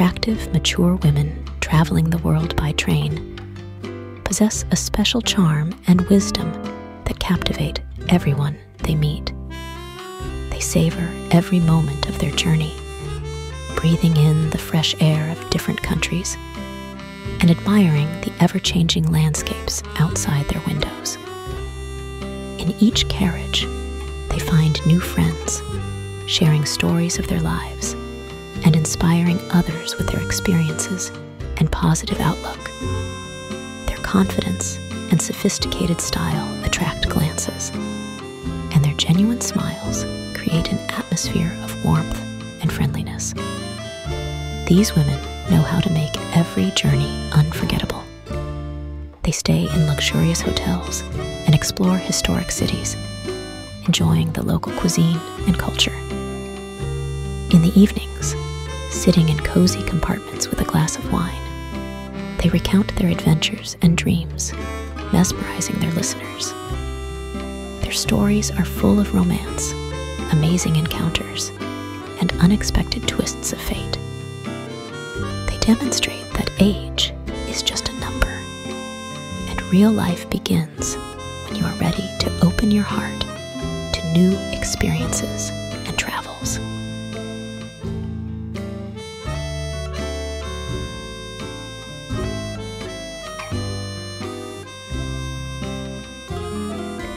attractive, mature women traveling the world by train possess a special charm and wisdom that captivate everyone they meet. They savor every moment of their journey, breathing in the fresh air of different countries and admiring the ever-changing landscapes outside their windows. In each carriage, they find new friends, sharing stories of their lives and inspiring others with their experiences and positive outlook. Their confidence and sophisticated style attract glances, and their genuine smiles create an atmosphere of warmth and friendliness. These women know how to make every journey unforgettable. They stay in luxurious hotels and explore historic cities, enjoying the local cuisine and culture. In the evenings, sitting in cozy compartments with a glass of wine, they recount their adventures and dreams, mesmerizing their listeners. Their stories are full of romance, amazing encounters, and unexpected twists of fate. They demonstrate that age is just a number, and real life begins when you are ready to open your heart to new experiences.